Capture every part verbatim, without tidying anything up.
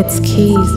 It's Keys.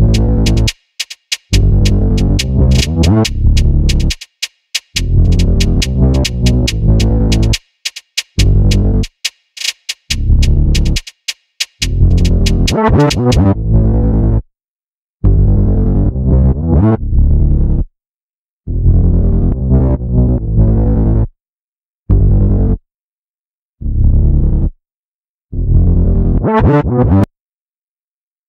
What?